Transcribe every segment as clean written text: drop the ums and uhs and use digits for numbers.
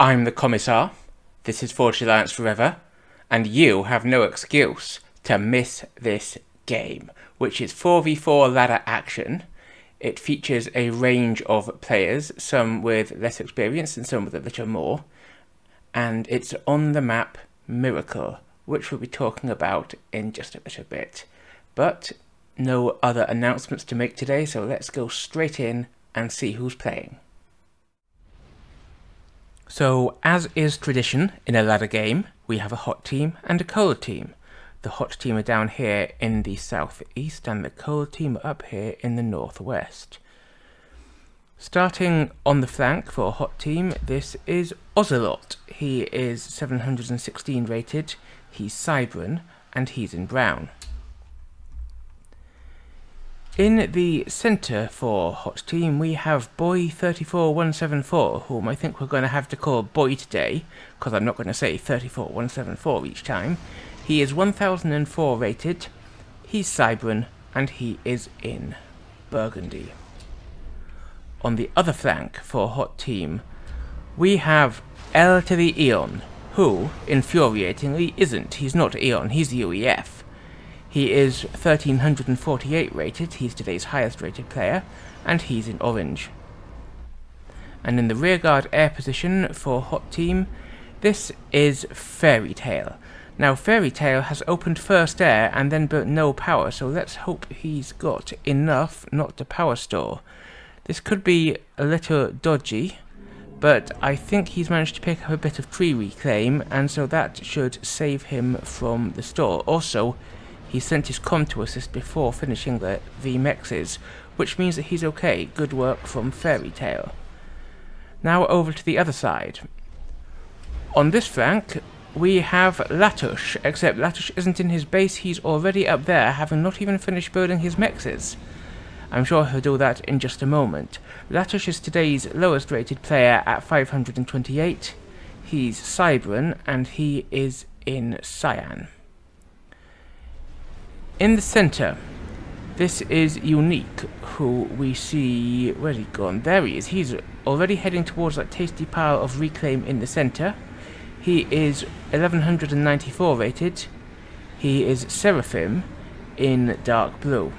I'm the Commissar, this is Forged Alliance Forever, and you have no excuse to miss this game, which is 4v4 ladder action. It features a range of players, some with less experience and some with a little more, and it's on the map Miracle, which we'll be talking about in just a little bit. But no other announcements to make today, so let's go straight in and see who's playing. So, as is tradition in a ladder game, we have a hot team and a cold team. The hot team are down here in the southeast and the cold team are up here in the northwest. Starting on the flank for a hot team, this is Ozelot. He is 716 rated, he's Cybran, and he's in brown. In the centre for hot team we have boy34174, whom I think we're going to have to call boy today, because I'm not going to say 34174 each time. He is 1004 rated, he's Cybran, and he is in burgundy. On the other flank for hot team, we have L to the Aeon, who, infuriatingly, isn't. He's not Aeon, he's the UEF. He is 1348 rated, he's today's highest rated player, and he's in orange. And in the rearguard air position for hot team, this is Fairy Tail. Now Fairy Tail has opened first air and then built no power, so let's hope he's got enough not to power store. This could be a little dodgy, but I think he's managed to pick up a bit of tree reclaim, and so that should save him from the store. Also, he sent his comm to assist before finishing the VMEXs, which means that he's okay. Good work from Fairy Tail. Now over to the other side. On this flank, we have Latusz, except Latusz isn't in his base, he's already up there, having not even finished building his mexes. I'm sure he'll do that in just a moment. Latusz is today's lowest rated player at 528. He's Cybran and he is in cyan. In the centre, this is Unique, who we see... where's he gone? There he is. He's already heading towards that tasty pile of reclaim in the centre. He is 1194 rated. He is Seraphim in dark blue.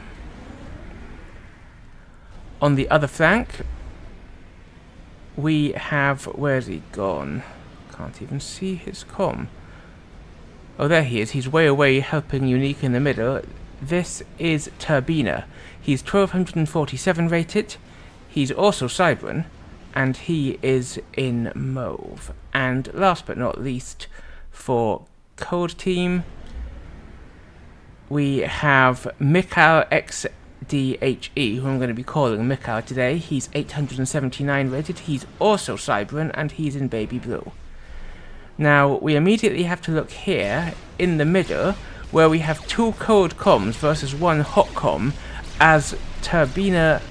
On the other flank, we have... where's he gone? Can't even see his comm. Oh, there he is. He's way away helping Unique in the middle. This is Turbina. He's 1247 rated. He's also Cybran, and he is in mauve. And last but not least, for cold team, we have MikalXDHE, who I'm going to be calling Mikal today. He's 879 rated, he's also Cybran, and he's in baby blue. Now, we immediately have to look here, in the middle, where we have two cold comms versus one hot comm, as Turbina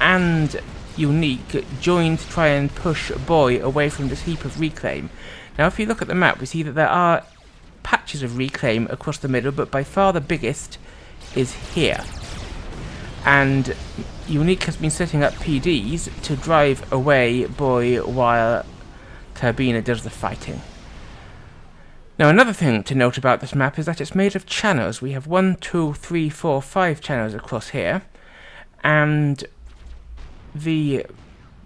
and Unique joined to try and push Boy away from this heap of reclaim. Now, if you look at the map, we see that there are patches of reclaim across the middle, but by far the biggest is here. And Unique has been setting up PDs to drive away Boy while Turbina does the fighting. Now another thing to note about this map is that it's made of channels. We have 5 channels across here, and the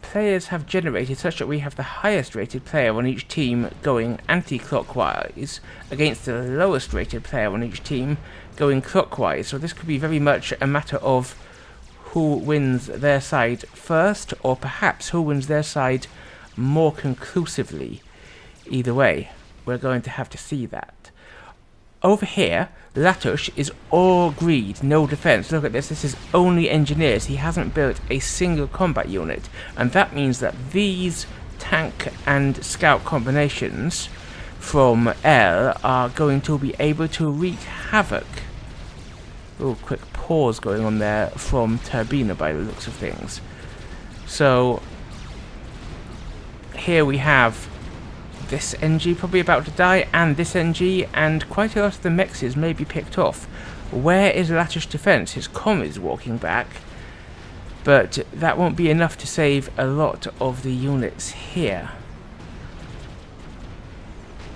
players have generated such that we have the highest rated player on each team going anti-clockwise against the lowest rated player on each team going clockwise, so this could be very much a matter of who wins their side first, or perhaps who wins their side more conclusively. Either way, we're going to have to see that. Over here, Latusz is all greed, no defense. Look at this, this is only engineers. He hasn't built a single combat unit, and that means that these tank and scout combinations from L are going to be able to wreak havoc. Little quick pause going on there from Turbina by the looks of things. So here we have this NG probably about to die, and this NG, and quite a lot of the mexes may be picked off. Where is Latusz defense? His comm is walking back, but that won't be enough to save a lot of the units here.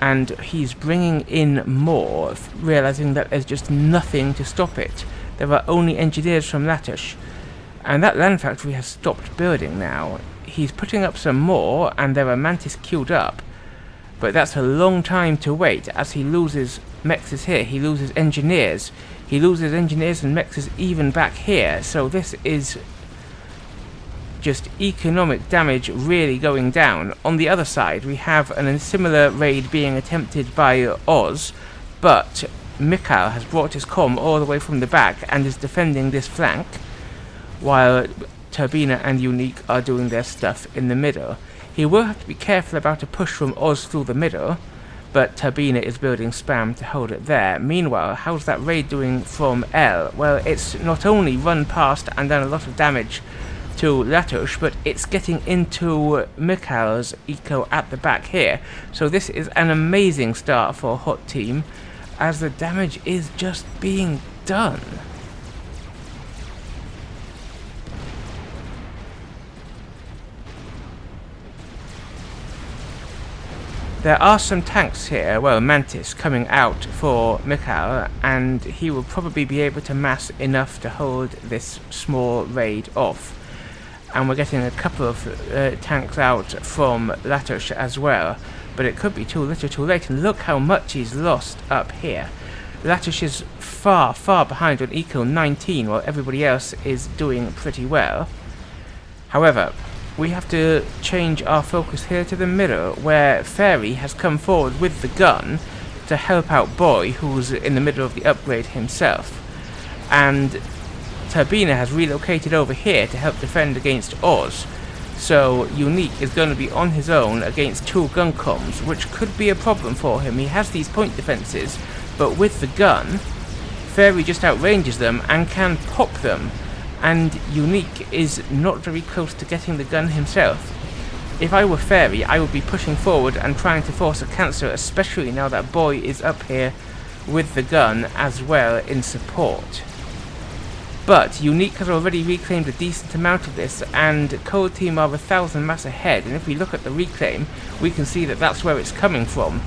and he's bringing in more, realizing that there's just nothing to stop it. There are only engineers from Latusz, and that land factory has stopped building now. He's putting up some more, and there are Mantis queued up, but that's a long time to wait, as he loses mexes here, he loses engineers. He loses engineers and mexes even back here, so this is just economic damage really going down. On the other side, we have a similar raid being attempted by Oz, but Mikal has brought his comm all the way from the back and is defending this flank, while Turbina and Unique are doing their stuff in the middle. He will have to be careful about a push from Oz through the middle, but Turbina is building spam to hold it there. Meanwhile, how's that raid doing from L? Well, it's not only run past and done a lot of damage to Latusz, but it's getting into Mikal's eco at the back here. So this is an amazing start for Hot Team, as the damage is just being done. There are some tanks here, well, Mantis coming out for Mikal, and he will probably be able to mass enough to hold this small raid off. And we're getting a couple of tanks out from Latusz as well, but it could be too little too late, and look how much he's lost up here. Latusz is far, far behind on Eco 19, while everybody else is doing pretty well. However, we have to change our focus here to the middle, where Fairy has come forward with the gun to help out Boy, who's in the middle of the upgrade himself. And Turbina has relocated over here to help defend against Oz. So Unique is going to be on his own against two gun comms, which could be a problem for him. He has these point defenses, but with the gun, Fairy just outranges them and can pop them. And Unique is not very close to getting the gun himself. If I were Fairy, I would be pushing forward and trying to force a cancel, especially now that Boy is up here with the gun as well in support. But Unique has already reclaimed a decent amount of this, and Cold Team are 1,000 mass ahead, and if we look at the reclaim, we can see that that's where it's coming from.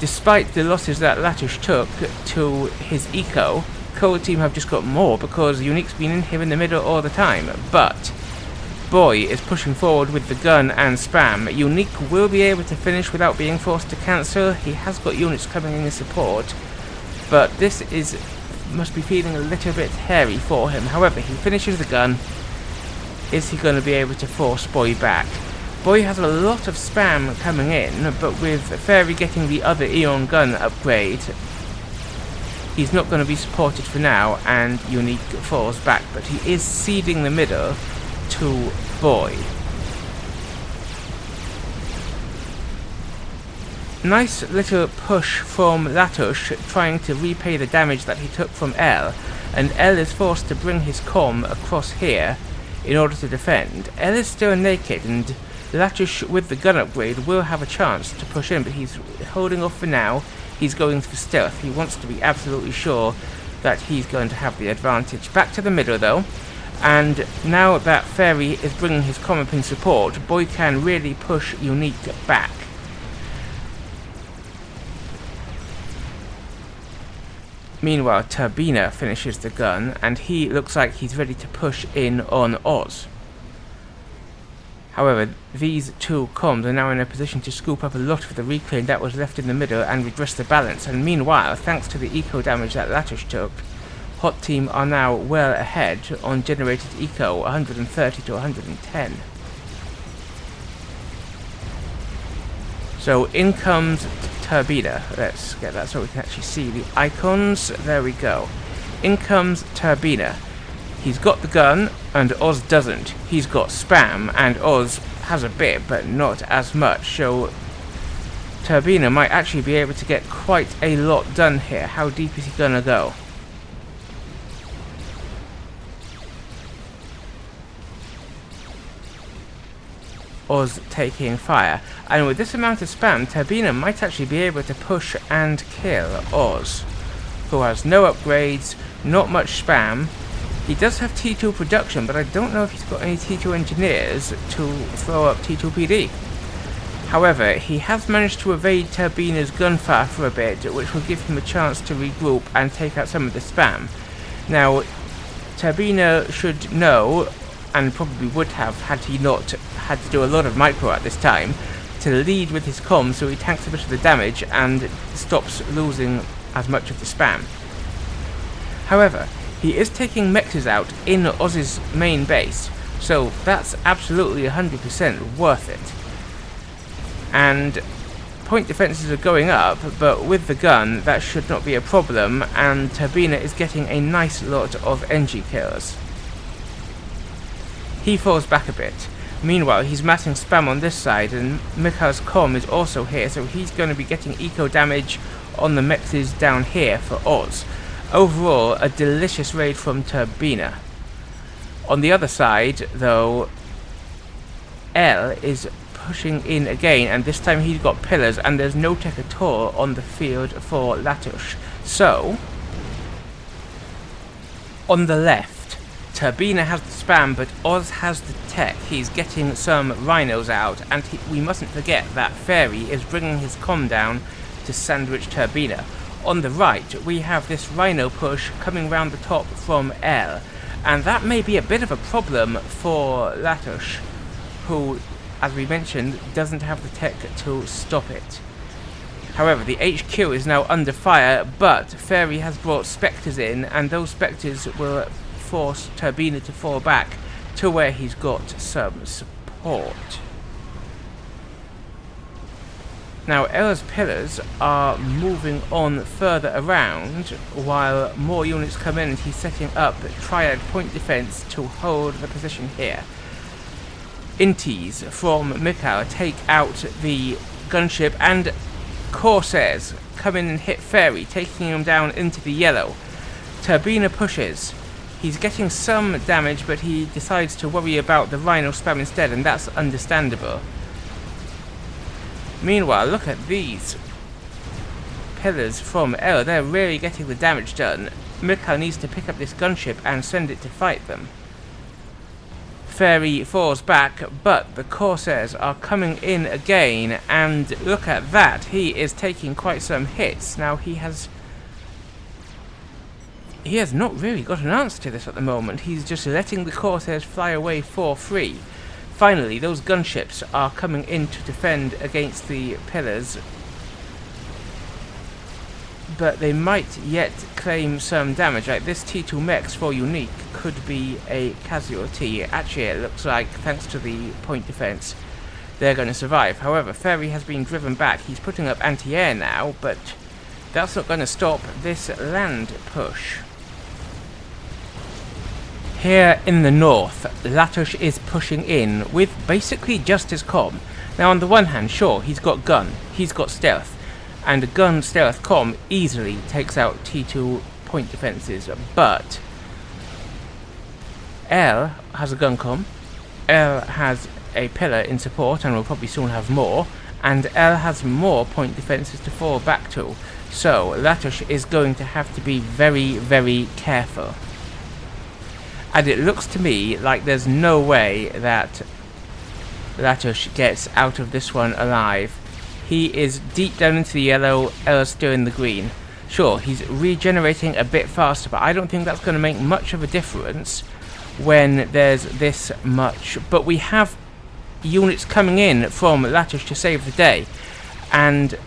Despite the losses that Latusz took to his eco, Cold Team have just got more because Unique's been in here in the middle all the time, but Boy is pushing forward with the gun and spam. Unique will be able to finish without being forced to cancel. He has got units coming in his support, but this is must be feeling a little bit hairy for him. However, he finishes the gun. Is he going to be able to force Boy back? Boy has a lot of spam coming in, but with Fairy getting the other Aeon gun upgrade, he's not going to be supported for now, and Unique falls back, but he is ceding the middle to Boy. Nice little push from Latusz, trying to repay the damage that he took from L, and L is forced to bring his comm across here in order to defend. L is still naked, and Latusz with the gun upgrade will have a chance to push in, but he's holding off for now. He's going for stealth. He wants to be absolutely sure that he's going to have the advantage. Back to the middle though, and now that Fairy is bringing his comm up in support, Boy can really push Unique back. Meanwhile, Turbina finishes the gun, and he looks like he's ready to push in on Oz. However, these two comms are now in a position to scoop up a lot of the reclaim that was left in the middle and redress the balance, and meanwhile, thanks to the eco damage that Latusz took, Hot Team are now well ahead on generated eco, 130 to 110. So in comes Turbina. Let's get that so we can actually see the icons. There we go. In comes Turbina. He's got the gun, and Oz doesn't. He's got spam, and Oz has a bit, but not as much. So Turbina might actually be able to get quite a lot done here. How deep is he gonna go? Oz taking fire. And with this amount of spam, Turbina might actually be able to push and kill Oz, who has no upgrades, not much spam. He does have T2 production, but I don't know if he's got any T2 engineers to throw up T2 PD. However, he has managed to evade Turbina's gunfire for a bit, which will give him a chance to regroup and take out some of the spam. Now, Turbina should know, and probably would have had he not had to do a lot of micro at this time, to lead with his comms so he tanks a bit of the damage and stops losing as much of the spam. However, he is taking mexes out in Oz's main base, so that's absolutely 100% worth it. And point defenses are going up, but with the gun that should not be a problem, and Turbina is getting a nice lot of NG kills. He falls back a bit. Meanwhile, he's massing spam on this side, and Mikal's comm is also here, so he's going to be getting eco damage on the mexes down here for Oz. Overall, a delicious raid from Turbina. On the other side, though, L is pushing in again, and this time he's got pillars, and there's no tech at all on the field for Latusz. So, on the left, Turbina has the spam, but Oz has the tech. He's getting some rhinos out, and we mustn't forget that Fairy is bringing his comm down to sandwich Turbina. On the right, we have this rhino push coming round the top from L, and that may be a bit of a problem for Latusz, who, as we mentioned, doesn't have the tech to stop it. However, the HQ is now under fire, but Fairy has brought Spectres in, and those Spectres will force Turbina to fall back to where he's got some support. Now, Ella's pillars are moving on further around while more units come in, and he's setting up triad point defense to hold the position here. Intis from Mikal take out the gunship, and Corsairs come in and hit Fairy, taking him down into the yellow. Turbina pushes. He's getting some damage, but he decides to worry about the rhino spam instead, and that's understandable. Meanwhile, look at these pillars from L. They're really getting the damage done. Mikal needs to pick up this gunship and send it to fight them. Fairy falls back, but the Corsairs are coming in again, and look at that. He is taking quite some hits. Now, he has not really got an answer to this at the moment. He's just letting the Corsairs fly away for free. Finally, those gunships are coming in to defend against the pillars, but they might yet claim some damage. Like this T2 Mex for Unique could be a casualty. Actually, it looks like, thanks to the point defense, they're going to survive. However, Fairy has been driven back. He's putting up anti-air now, but that's not going to stop this land push. Here in the north, Latusz is pushing in with basically just his comm. Now, on the one hand, sure, he's got gun, he's got stealth, and a gun stealth comm easily takes out T2 point defenses, but L has a gun comm, L has a pillar in support, and will probably soon have more, and L has more point defenses to fall back to, so Latusz is going to have to be very, very careful. And it looks to me like there's no way that Latusz gets out of this one alive. He is deep down into the yellow, El's still in the green. Sure, he's regenerating a bit faster, but I don't think that's going to make much of a difference when there's this much. But we have units coming in from Latusz to save the day, and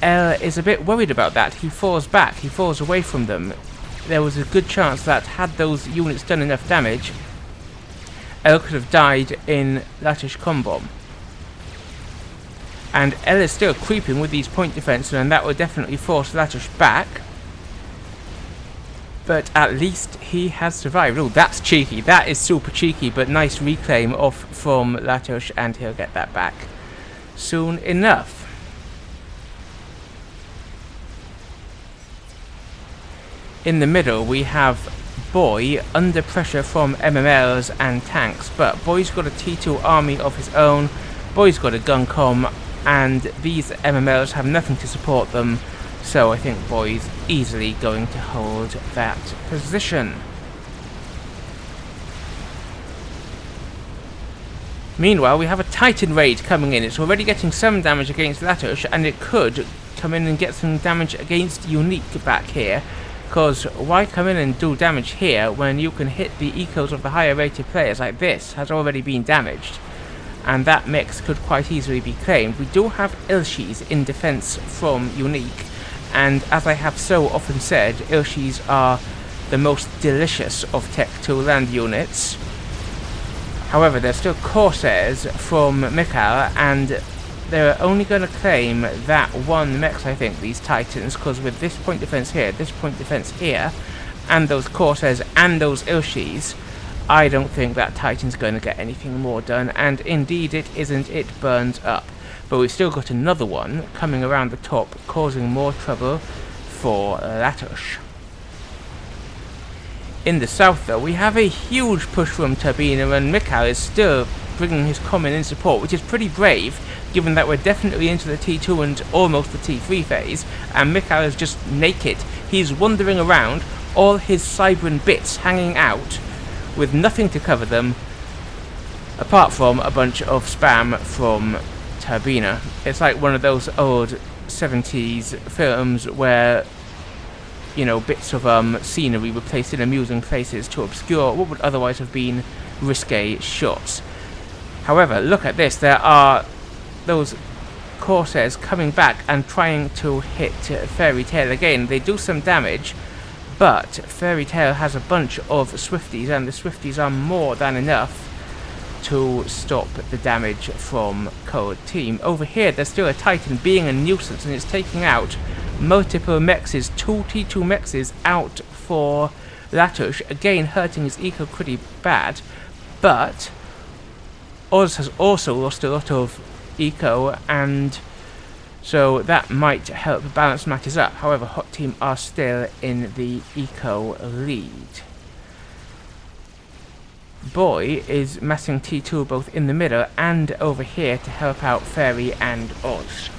El is a bit worried about that. He falls back, he falls away from them. There was a good chance that had those units done enough damage, L could have died in Latusz comm bomb. And L is still creeping with these point defenses, and that will definitely force Latusz back. But at least he has survived. Oh, that's cheeky. That is super cheeky, but nice reclaim off from Latusz, and he'll get that back soon enough. In the middle, we have Boy under pressure from MMLs and tanks, but Boy's got a T2 army of his own, Boy's got a gun comm, and these MMLs have nothing to support them, so I think Boy's easily going to hold that position. Meanwhile, we have a Titan Raid coming in. It's already getting some damage against Latusz, and it could come in and get some damage against Unique back here, because why come in and do damage here when you can hit the ecos of the higher rated players like this has already been damaged, and that mix could quite easily be claimed. We do have Ilshis in defense from Unique, and as I have so often said, Ilshis are the most delicious of Tech 2 land units. However, they're still Corsairs from Mikal, and they're only going to claim that one mech, I think, these Titans, because with this point defense here, and those Corsairs and those Ilshis, I don't think that Titan's going to get anything more done, and indeed it isn't, it burns up. But we've still got another one coming around the top, causing more trouble for Latusz. In the south, though, we have a huge push from Turbina, and Mikal is still bringing his common in support, which is pretty brave, given that we're definitely into the T2 and almost the T3 phase, and Mikal is just naked. He's wandering around, all his Cybran bits hanging out, with nothing to cover them, apart from a bunch of spam from Turbina. It's like one of those old 70s films where, you know, bits of scenery were placed in amusing places to obscure what would otherwise have been risque shots. However, look at this, there are those Corsairs coming back and trying to hit Fairy Tail again. They do some damage, but Fairy Tail has a bunch of Swifties, and the Swifties are more than enough to stop the damage from Cold Team. Over here, there's still a Titan being a nuisance, and it's taking out multiple mexes, two T2 mexes out for Latusz, again hurting his eco pretty bad, but Oz has also lost a lot of eco, and so that might help balance matters up. However, Hot Team are still in the eco lead. Boy is massing T2 both in the middle and over here to help out Fairy and Oz.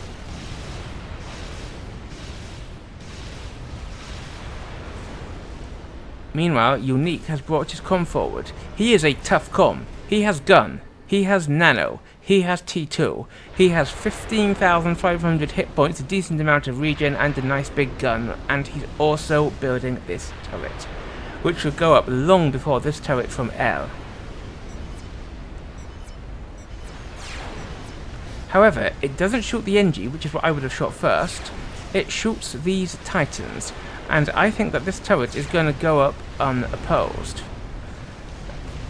Meanwhile, Unique has brought his comm forward. He is a tough comm. He has gun. He has nano. He has T2. He has 15,500 hit points, a decent amount of regen, and a nice big gun. And he's also building this turret, which will go up long before this turret from L. However, it doesn't shoot the NG, which is what I would have shot first. It shoots these Titans, and I think that this turret is going to go up unopposed,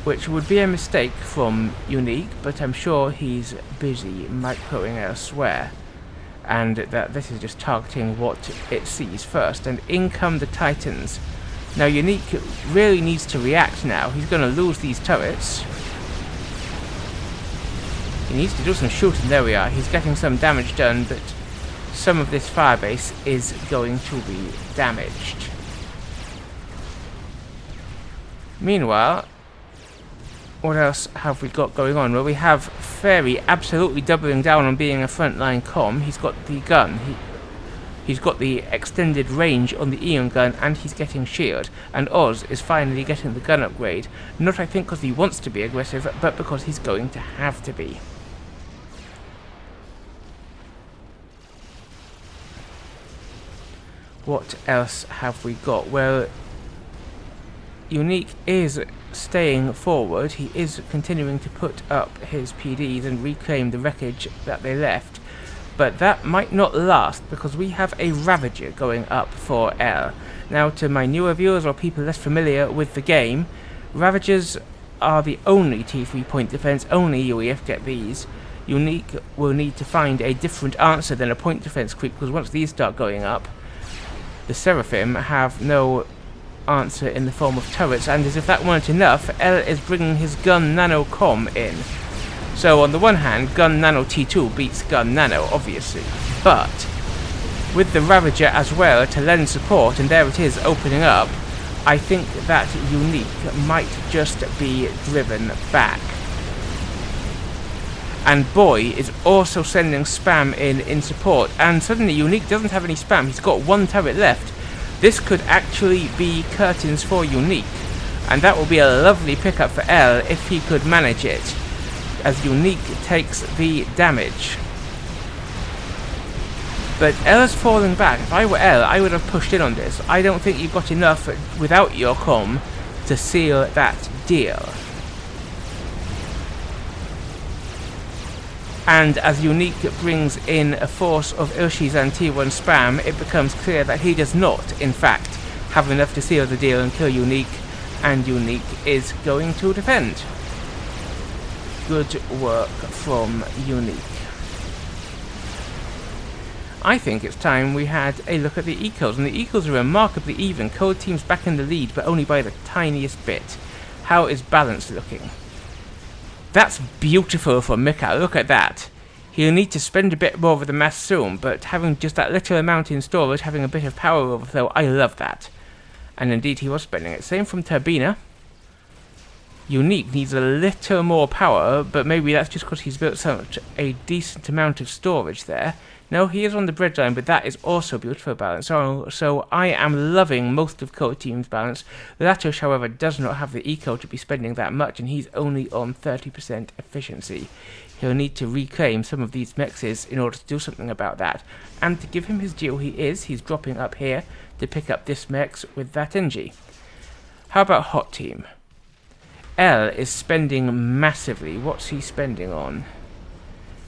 which would be a mistake from Unique, but I'm sure he's busy microing elsewhere, and that this is just targeting what it sees first, and in come the Titans. Now Unique really needs to react now. He's going to lose these turrets. He needs to do some shooting. There we are. He's getting some damage done, but some of this firebase is going to be damaged. Meanwhile, what else have we got going on? Well, we have Fairy absolutely doubling down on being a frontline comm. He's got the gun, he's got the extended range on the Aeon gun, and he's getting shield, and Oz is finally getting the gun upgrade, not I think because he wants to be aggressive, but because he's going to have to be. What else have we got? Well, Unique is staying forward. He is continuing to put up his PDs and reclaim the wreckage that they left. But that might not last, because we have a Ravager going up for L. Now, to my newer viewers or people less familiar with the game, Ravagers are the only T3 point defense, only UEF get these. Unique will need to find a different answer than a point defense creep, because once these start going up, the Seraphim have no answer in the form of turrets, and as if that weren't enough, L is bringing his gun nano comm in. So on the one hand, gun nano T2 beats gun nano, obviously, but with the Ravager as well to lend support, and there it is opening up, I think that Unique might just be driven back. And Boy is also sending spam in support, and suddenly Unique doesn't have any spam. He's got one turret left. This could actually be curtains for Unique, and that will be a lovely pickup for L if he could manage it. as Unique takes the damage. But Ella's falling back. If I were Ella, I would have pushed in on this. I don't think you've got enough without your comm to seal that deal. And as Unique brings in a force of Urshi's and T1 spam, it becomes clear that he does not, in fact, have enough to seal the deal and kill Unique, and Unique is going to defend. Good work from Unique. I think it's time we had a look at the Ecos, and the Ecos are remarkably even. Cold team's back in the lead, but only by the tiniest bit. How is balance looking? That's beautiful for Mikal, look at that. He'll need to spend a bit more of the mass soon, but having just that little amount in storage, having a bit of power overflow, I love that. And indeed he was spending it. Same from Turbina. Unique needs a little more power, but maybe that's just because he's built such a decent amount of storage there. No, he is on the breadline, but that is also beautiful balance. So I am loving most of Cold Team's balance. Latusz, however, does not have the eco to be spending that much, and he's only on 30% efficiency. He'll need to reclaim some of these mixes in order to do something about that. And to give him his due, he's dropping up here to pick up this mix with that NG. How about Hot Team? L is spending massively. What's he spending on?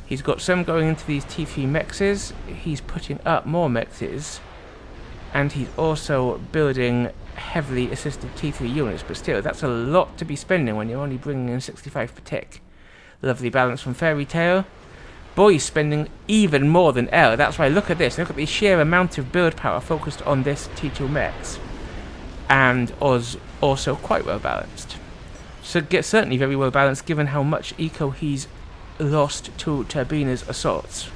He's got some going into these T3 mexes, he's putting up more mexes, and he's also building heavily assisted T3 units, but still, that's a lot to be spending when you're only bringing in 65 per tick. Lovely balance from Fairy Tail. Boy's spending even more than L, that's why look at this, look at the sheer amount of build power focused on this T2 mex. And Oz also quite well balanced. So certainly very well balanced given how much eco he's lost to Turbina's assaults.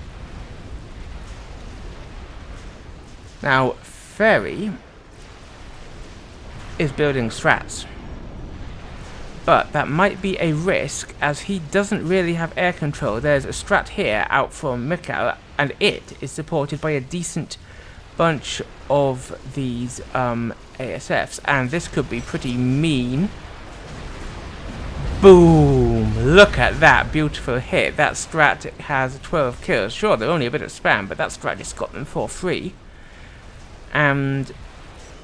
Now, Fairy is building strats, but that might be a risk as he doesn't really have air control. There's a strat here out from Mikal, and it is supported by a decent bunch of these ASFs, and this could be pretty mean. Boom! Look at that beautiful hit. That strat has 12 kills. Sure, they're only a bit of spam, but that strat just got them for free. And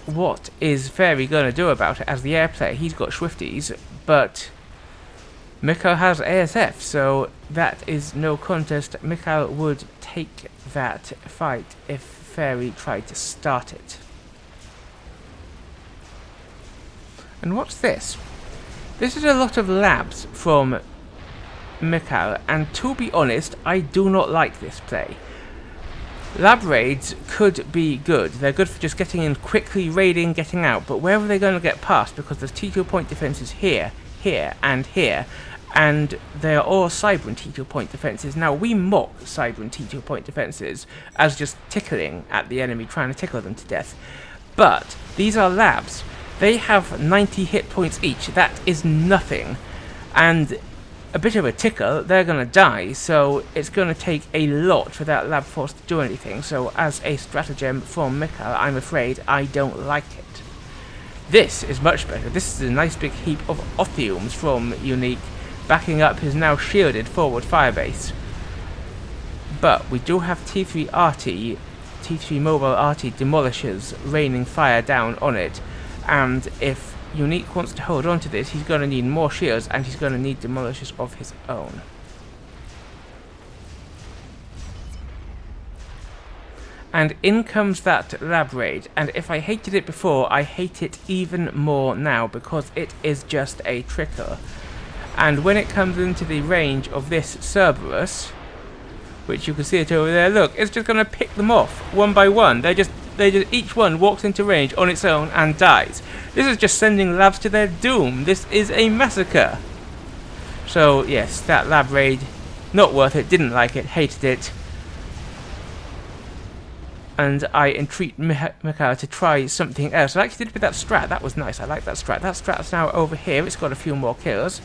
what is Fairy going to do about it as the air player? He's got Swifties, but Mikal has ASF, so that is no contest. Mikal would take that fight if Fairy tried to start it. And what's this? This is a lot of labs from Mikal, and to be honest, I do not like this play. Lab raids could be good. They're good for just getting in quickly, raiding, getting out, but where are they going to get past? Because there's T2 point defenses here, here, and they're all Cybran T2 point defenses. Now, we mock Cybran T2 point defenses as just tickling at the enemy, trying to tickle them to death. But these are labs. They have 90 hit points each, that is nothing, and a bit of a tickle, they're going to die, so it's going to take a lot for that lab force to do anything, so as a stratagem from Mikal, I'm afraid I don't like it. This is much better. This is a nice big heap of Othiums from Unique, backing up his now shielded forward firebase. But we do have T3 mobile RT demolishers raining fire down on it. And if Unique wants to hold on to this, he's going to need more shields, and he's going to need demolishers of his own. And in comes that lab raid, and if I hated it before, I hate it even more now, because it is just a trickle. And when it comes into the range of this Cerberus, which you can see it over there, look, it's just going to pick them off one by one. They just each one walks into range on its own and dies. This is just sending labs to their doom. This is a massacre. So yes, that lab raid, not worth it, didn't like it, hated it. And I entreat Mikal to try something else. I actually did with that strat, that was nice, I like that strat. That strat's now over here, it's got a few more kills.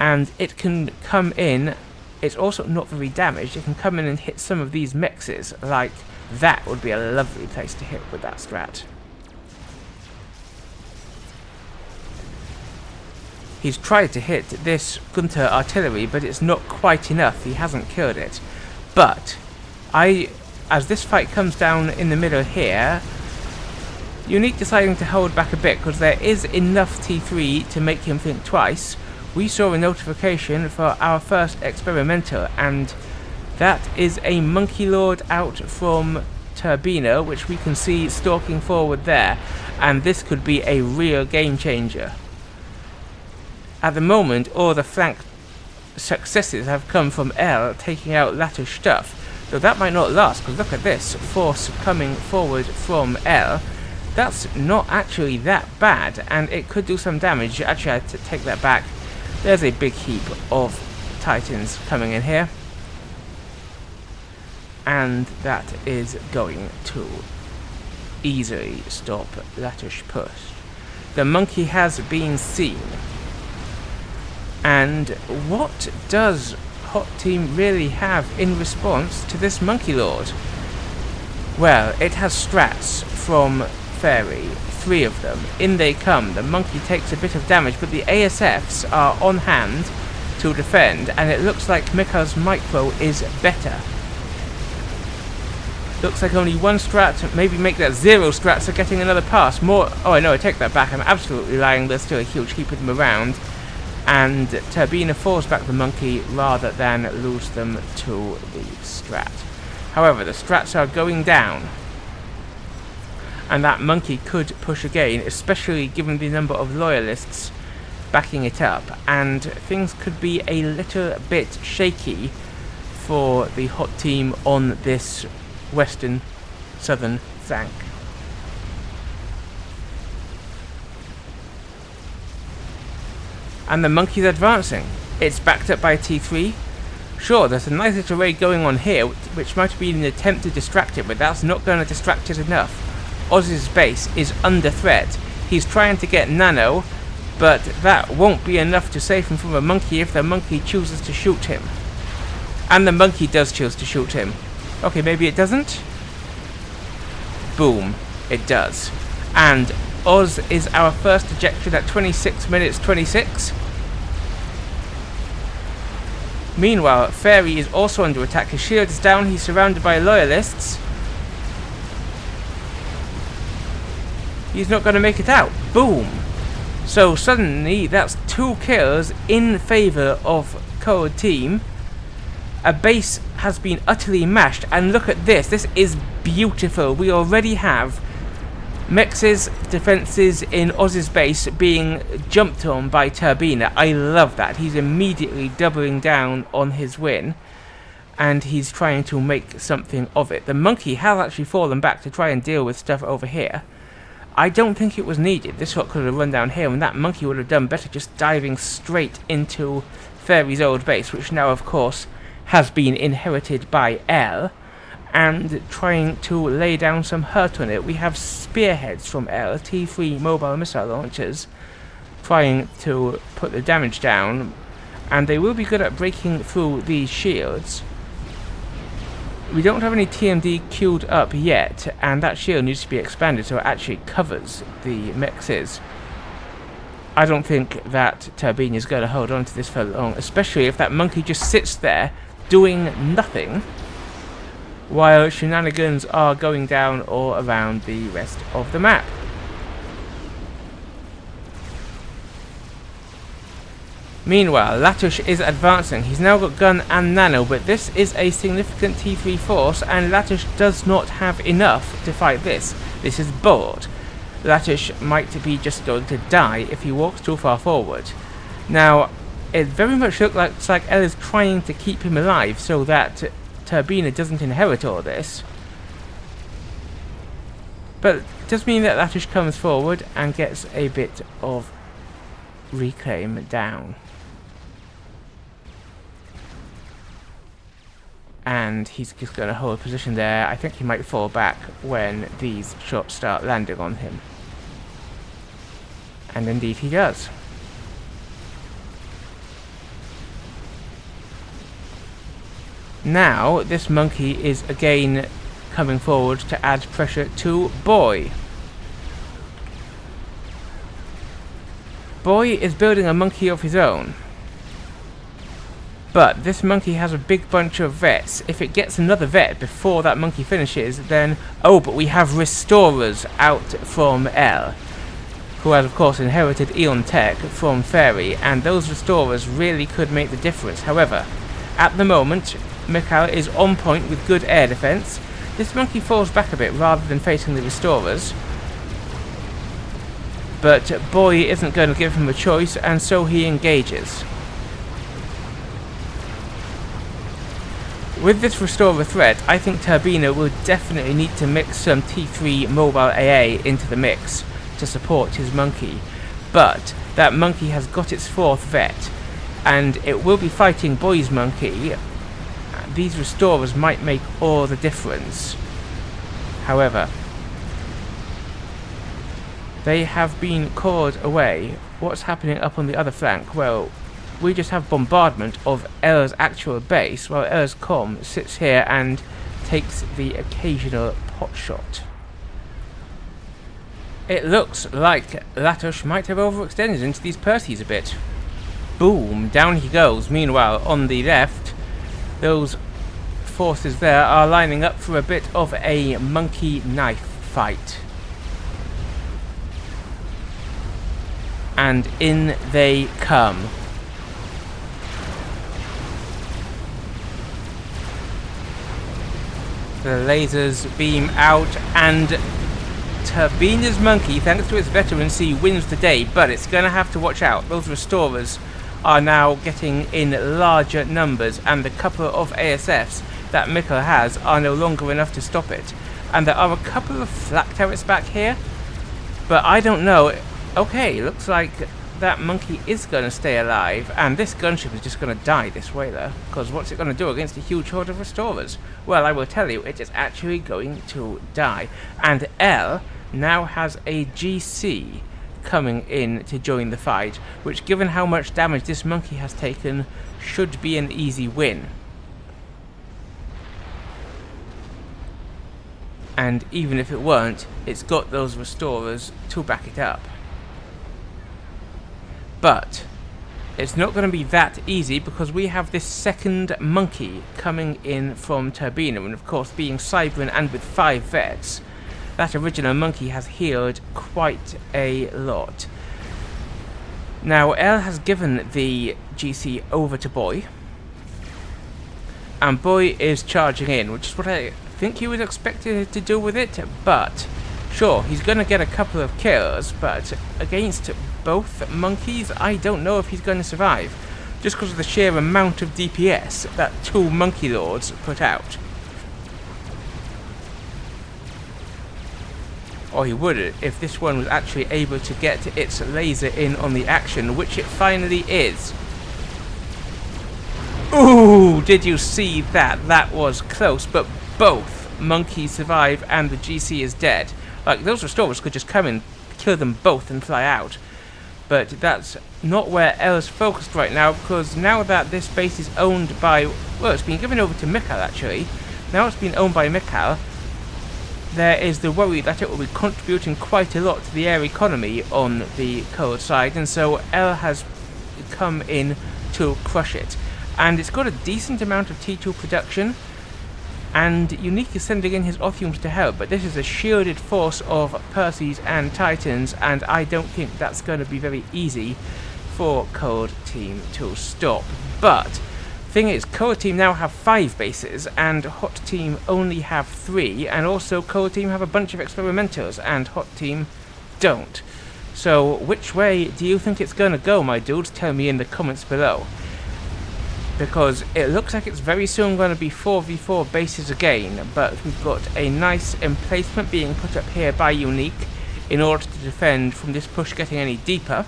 And it can come in, it's also not very damaged, it can come in and hit some of these mixes, like that would be a lovely place to hit with that strat. He's tried to hit this Gunter artillery, but it's not quite enough. He hasn't killed it. But as this fight comes down in the middle here, Unique deciding to hold back a bit because there is enough T3 to make him think twice. We saw a notification for our first experimental, and that is a Monkey Lord out from Turbina, which we can see stalking forward there, and this could be a real game changer. At the moment, all the flank successes have come from L taking out Latusz stuff, though that might not last because look at this force coming forward from L. That's not actually that bad, and it could do some damage. Actually, I had to take that back. There's a big heap of Titans coming in here, and that is going to easily stop Latusz push. The monkey has been seen. And what does Hot Team really have in response to this Monkey Lord? Well, it has strats from Fairy, 3 of them. In they come. The monkey takes a bit of damage, but the ASFs are on hand to defend, and it looks like Mikal's micro is better. Looks like only one strat, maybe make that 0 strats are getting another pass. More. Oh, no, I take that back. I'm absolutely lying. There's still a huge heap of them around. And Turbina falls back the monkey rather than lose them to the strat. However, the strats are going down. And that monkey could push again, especially given the number of loyalists backing it up. And things could be a little bit shaky for the Hot Team on this western, southern flank. And the monkey's advancing. It's backed up by T3. Sure, there's a nice little raid going on here, which might have been an attempt to distract it, but that's not going to distract it enough. Oz's base is under threat. He's trying to get Nano, but that won't be enough to save him from a monkey if the monkey chooses to shoot him. And the monkey does choose to shoot him. Okay, maybe it doesn't? Boom. It does. And Oz is our first ejection at 26 minutes 26. Meanwhile, Fairy is also under attack. His shield is down. He's surrounded by loyalists. He's not going to make it out. Boom. So suddenly that's 2 kills in favour of Cold Team. A base has been utterly mashed, and look at this. This is beautiful. We already have Mex's defences in Oz's base being jumped on by Turbina. I love that. He's immediately doubling down on his win, and he's trying to make something of it. The monkey has actually fallen back to try and deal with stuff over here. I don't think it was needed. This lot could have run down here, and that monkey would have done better just diving straight into Fairy's old base, which now, of course, has been inherited by L, and trying to lay down some hurt on it. We have spearheads from L, T3 mobile missile launchers, trying to put the damage down, and they will be good at breaking through these shields. We don't have any TMD queued up yet, and that shield needs to be expanded so it actually covers the mixes. I don't think that Turbina is going to hold on to this for long, especially if that monkey just sits there doing nothing while shenanigans are going down all around the rest of the map. Meanwhile, Latusz is advancing. He's now got gun and nano, but this is a significant T3 force, and Latusz does not have enough to fight this. This is bold. Latusz might be just going to die if he walks too far forward. Now, it very much looks like L is trying to keep him alive so that Turbina doesn't inherit all this. But it does mean that Latusz comes forward and gets a bit of reclaim down. And he's just going to hold position there. I think he might fall back when these shots start landing on him. And indeed he does. Now this monkey is again coming forward to add pressure to Boy. Boy is building a monkey of his own. But this monkey has a big bunch of vets. If it gets another vet before that monkey finishes, then... Oh, but we have Restorers out from L, who has, of course, inherited Aeon Tech from Fairy, and those Restorers really could make the difference. However, at the moment, Mikal is on point with good air defense. This monkey falls back a bit rather than facing the Restorers. But Boy isn't going to give him a choice, and so he engages. With this Restorer threat, I think Turbina will definitely need to mix some T3 Mobile AA into the mix to support his monkey, but that monkey has got its fourth vet, and it will be fighting Boy's monkey. These Restorers might make all the difference. However, they have been called away. What's happening up on the other flank? Well, we just have bombardment of Ella's actual base, while Ella's comm sits here and takes the occasional pot shot. It looks like Latusz might have overextended into these Percies a bit. Boom, down he goes. Meanwhile, on the left, those forces there are lining up for a bit of a monkey knife fight. And in they come. The lasers beam out, and Turbina's monkey, thanks to its veterancy, wins the day, but it's going to have to watch out. Those Restorers are now getting in larger numbers, and the couple of ASFs that Mikal has are no longer enough to stop it. And there are a couple of flak turrets back here, but I don't know. Okay, looks like that monkey is going to stay alive, and this gunship is just going to die this way though, because what's it going to do against a huge horde of Restorers? Well, I will tell you, it is actually going to die. And L now has a GC coming in to join the fight, which, given how much damage this monkey has taken, should be an easy win. And even if it weren't, it's got those Restorers to back it up. But it's not going to be that easy, because we have this second monkey coming in from Turbina, and of course, being Cybran and with 5 vets, that original monkey has healed quite a lot. Now, L has given the GC over to Boy, and Boy is charging in, which is what I think he was expected to do with it, but sure, he's going to get a couple of kills, but against both monkeys, I don't know if he's going to survive, just because of the sheer amount of DPS that 2 monkey lords put out. Or he would if this one was actually able to get its laser in on the action, which it finally is. Ooh, did you see that? That was close, but both monkeys survive and the GC is dead. Like, those Restorers could just come in, kill them both and fly out. But that's not where L is focused right now, because now that this base is owned by... Well, it's been given over to Mikal, actually. Now it's been owned by Mikal, there is the worry that it will be contributing quite a lot to the air economy on the cold side, and so L has come in to crush it. And it's got a decent amount of T2 production, and Unique is sending in his Orpheums to help, but this is a shielded force of Percies and Titans, and I don't think that's going to be very easy for Cold Team to stop. But thing is, Cold Team now have 5 bases, and Hot Team only have 3, and also Cold Team have a bunch of experimentals, and Hot Team don't. So which way do you think it's going to go, my dudes? Tell me in the comments below. Because it looks like it's very soon going to be 4v4 bases again, but we've got a nice emplacement being put up here by Unique in order to defend from this push getting any deeper.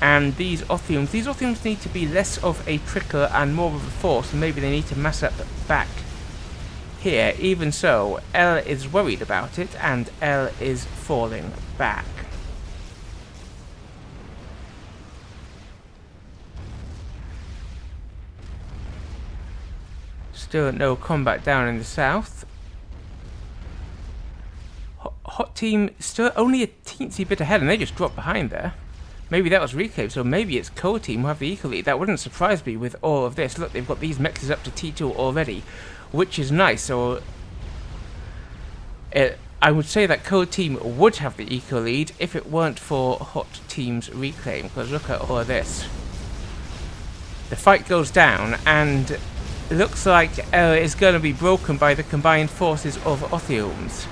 And these Orpheums need to be less of a prickle and more of a force, and maybe they need to mass up back here. Even so, L is worried about it, and L is falling back. Still no combat down in the south. Hot Team still only a teensy bit ahead, and they just dropped behind there. Maybe that was Rico, so maybe it's Core Team who have the Eco Lead. That wouldn't surprise me with all of this. Look, they've got these mechs up to T2 already, which is nice. So I would say that Core Team would have the Eco Lead if it weren't for Hot Team's Reclaim, because look at all of this. The fight goes down, and it looks like it's going to be broken by the combined forces of Othiomes,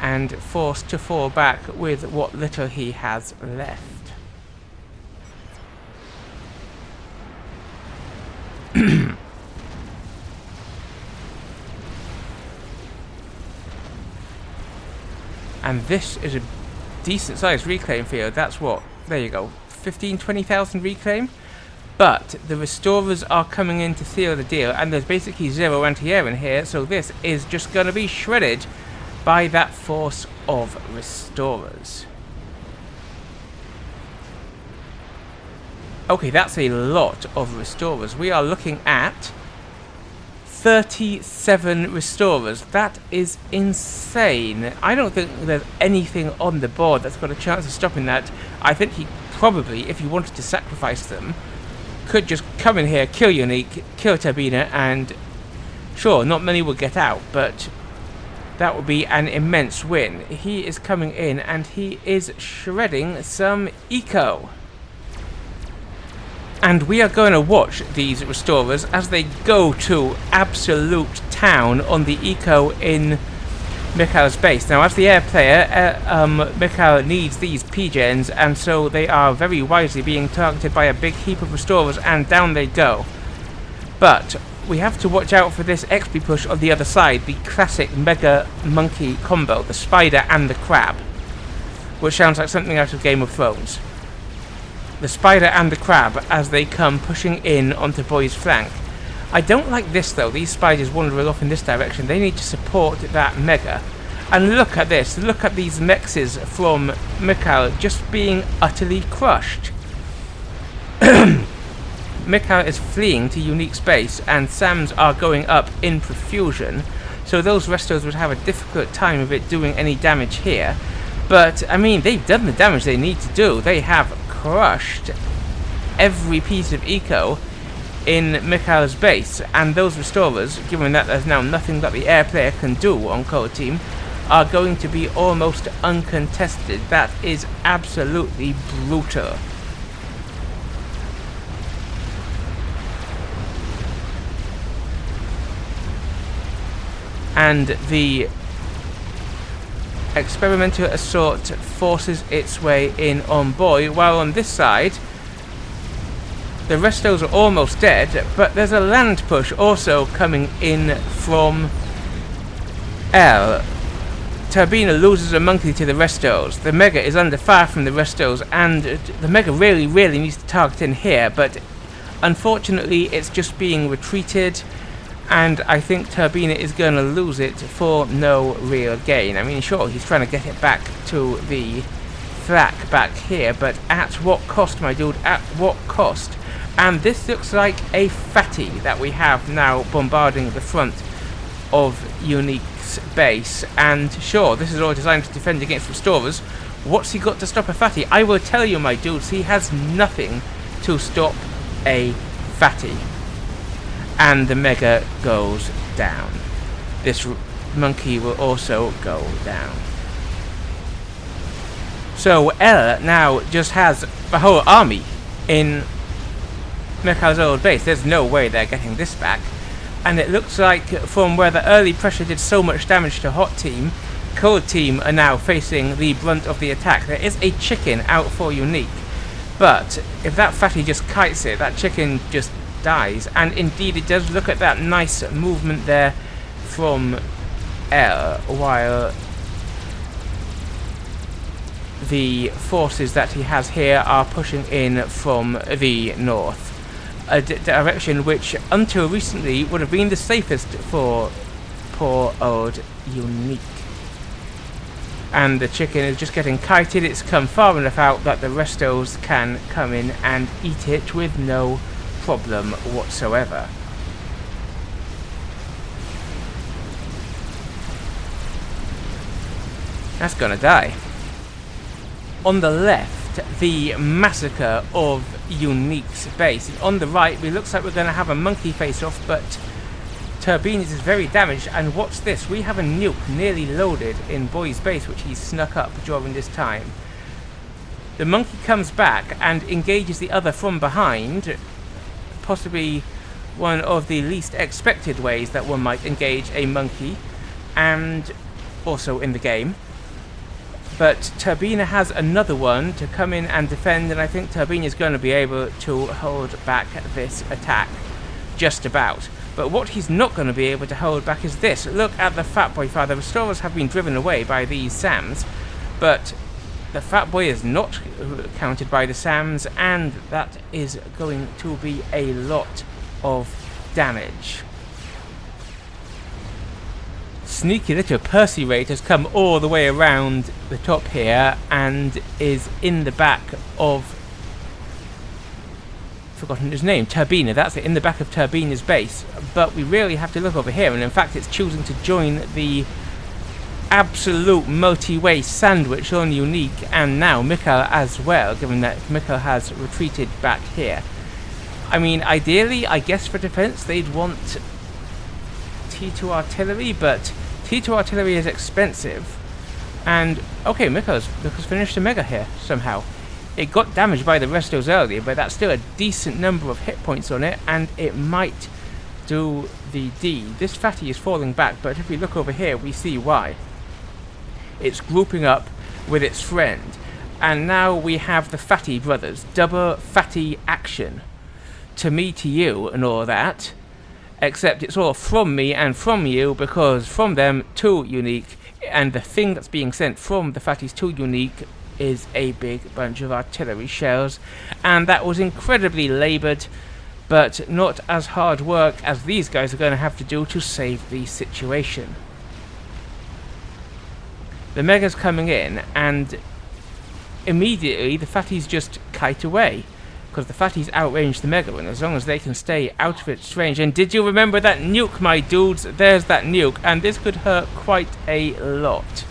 and forced to fall back with what little he has left. And this is a decent sized reclaim field. That's what, there you go, 15,000-20,000 reclaim. But the restorers are coming in to seal the deal, and there's basically zero anti-air in here, so this is just going to be shredded by that force of restorers. Okay, that's a lot of restorers. We are looking at 37 restorers. That is insane. I don't think there's anything on the board that's got a chance of stopping that. I think he probably, if he wanted to sacrifice them, could just come in here, kill Unique, kill Turbina, and sure, not many will get out, but that would be an immense win. He is coming in and he is shredding some eco. And we are going to watch these restorers as they go to absolute town on the eco in Mikal's base. Now, as the air player, Mikal needs these PGens, and so they are very wisely being targeted by a big heap of restorers, and down they go. But we have to watch out for this XP push on the other side, the classic Mega Monkey combo, the Spider and the Crab, which sounds like something out of Game of Thrones. The Spider and the Crab as they come pushing in onto Boy's flank. I don't like this though, these Spiders wandering off in this direction. They need to support that Mega. And look at this, look at these mexes from Mikal just being utterly crushed. Mikal is fleeing to Unique space, and Sams are going up in profusion, so those restos would have a difficult time of it doing any damage here. But I mean, they've done the damage they need to do. They have crushed every piece of eco in Mikal's base, and those restorers, given that there's now nothing that the air player can do on Core Team, are going to be almost uncontested. That is absolutely brutal. And the experimental assault forces its way in on Boy, while on this side the restos are almost dead, but there's a land push also coming in from L. Turbina loses a monkey to the restos. The Mega is under fire from the restos, and the Mega really, really needs to target in here, but unfortunately it's just being retreated. And I think Turbina is going to lose it for no real gain. I mean, sure, he's trying to get it back to the flak back here, but at what cost, my dude? At what cost? And this looks like a fatty that we have now bombarding the front of Unique's base. And sure, this is all designed to defend against restorers. What's he got to stop a fatty? I will tell you, my dudes, he has nothing to stop a fatty. And the Mega goes down. This monkey will also go down. So Ella now just has a whole army in Mikal's old base. There's no way they're getting this back. And it looks like from where the early pressure did so much damage to Hot Team, Cold Team are now facing the brunt of the attack. There is a chicken out for Unique, but if that fatty just kites it, that chicken just dies. And indeed it does. Look at that nice movement there from L, while the forces that he has here are pushing in from the north, a direction which until recently would have been the safest for poor old Unique. And the chicken is just getting kited. It's come far enough out that the restos can come in and eat it with no problem whatsoever. That's gonna die. On the left, at the massacre of Unique's base. And on the right, it looks like we're going to have a monkey face-off, but Turbina is very damaged. And watch this, we have a nuke nearly loaded in Boy's base, which he snuck up during this time. The monkey comes back and engages the other from behind, possibly one of the least expected ways that one might engage a monkey, and also in the game. But Turbina has another one to come in and defend, and I think Turbina is going to be able to hold back this attack just about. But what he's not going to be able to hold back is this. Look at the Fat Boy fire. The restorers have been driven away by these SAMs, but the Fat Boy is not counted by the SAMs, and that is going to be a lot of damage. Sneaky little Percy Raid has come all the way around the top here and is in the back of, forgotten his name, Turbina, that's it, in the back of Turbina's base. But we really have to look over here, and in fact it's choosing to join the absolute multi-way sandwich on Unique and now Mikal as well, given that Mikal has retreated back here. I mean, ideally, I guess for defense they'd want T2 artillery, but T2 artillery is expensive. And okay, Mikal's finished a mega here somehow. It got damaged by the restos earlier, but that's still a decent number of hit points on it, and it might do the deed. This fatty is falling back, but if we look over here, we see why. It's grouping up with its friend, and now we have the fatty brothers, double fatty action, to me to you and all that. Except it's all from me and from you, because from them to Unique, and the thing that's being sent from the fatties to Unique is a big bunch of artillery shells, and that was incredibly laboured, but not as hard work as these guys are going to have to do to save the situation. The mega's coming in, and immediately the fatties just kite away, because the fatties outrange the mega, and as long as they can stay out of its range. And did you remember that nuke, my dudes? There's that nuke, and this could hurt quite a lot.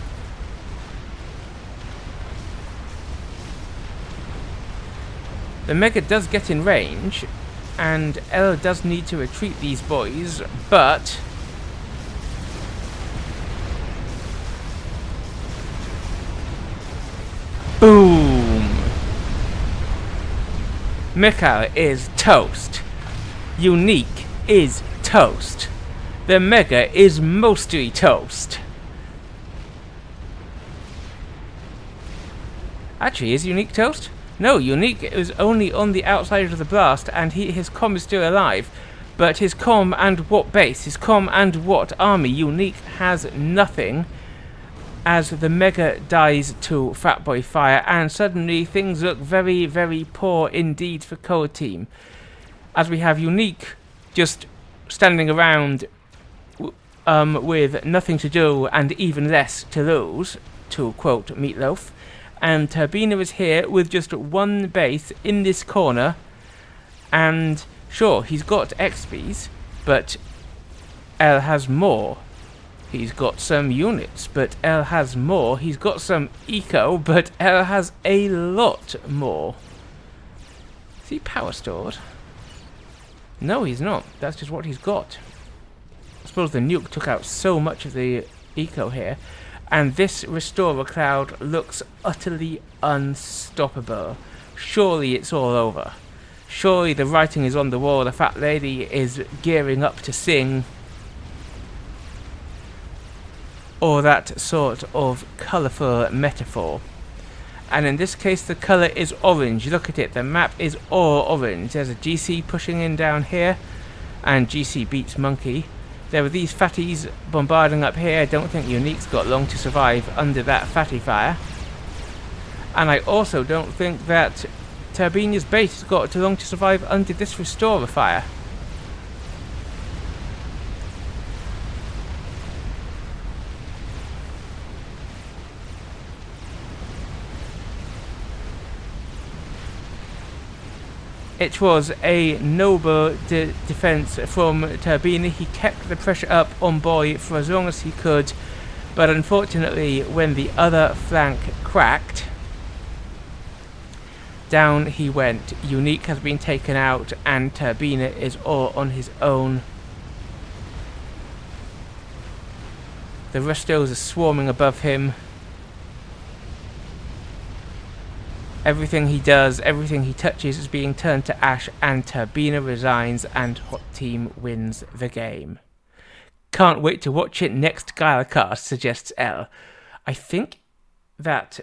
The mega does get in range, and L does need to retreat these boys, but boom! Mikal is toast. Unique is toast. The mega is mostly toast. Actually, is Unique toast? No, Unique is only on the outside of the blast, and his comm is still alive. But his comm and what base? His comm and what army? Unique has nothing, as the mega dies to Fat Boy fire, and suddenly things look very, very poor indeed for Cold Team, as we have Unique just standing around with nothing to do and even less to lose, to quote Meatloaf, and Turbina is here with just one base in this corner, and sure, he's got XPs, but L has more. He's got some units, but L has more. He's got some eco, but L has a lot more. Is he power stored? No, he's not. That's just what he's got. I suppose the nuke took out so much of the eco here. And this Restorer Cloud looks utterly unstoppable. Surely it's all over. Surely the writing is on the wall. The fat lady is gearing up to sing, or that sort of colourful metaphor. And in this case the colour is orange. Look at it, the map is all orange. There's a GC pushing in down here, and GC beats Monkey. There are these fatties bombarding up here. I don't think Unique's got long to survive under that fatty fire. And I also don't think that Turbina's base has got too long to survive under this Restorer fire. It was a noble defense from Turbina. He kept the pressure up on Boy for as long as he could, but unfortunately when the other flank cracked, Down he went. Unique has been taken out and Turbina is all on his own. The Rustos are swarming above him. Everything he does, everything he touches is being turned to ash, and Turbina resigns and Hot Team wins the game. Can't wait to watch it next Gylacast, suggests L. I think that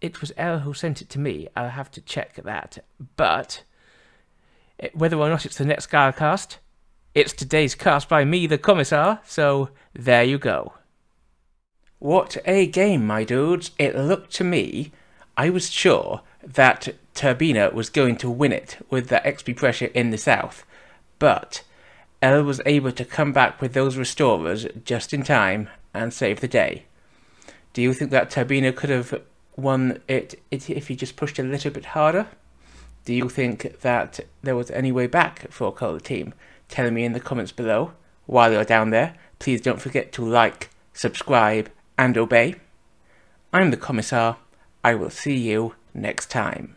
it was L who sent it to me. I'll have to check that. But whether or not it's the next Gylacast, it's today's cast by me, the Commissar, so there you go. What a game, my dudes. It looked to me, I was sure that Turbina was going to win it with that XP pressure in the south, but L was able to come back with those restorers just in time and save the day. Do you think that Turbina could have won it if he just pushed a little bit harder? Do you think that there was any way back for Colour Team? Tell me in the comments below. While you're down there, please don't forget to like, subscribe, and obey. I'm the Commissar. I will see you next time.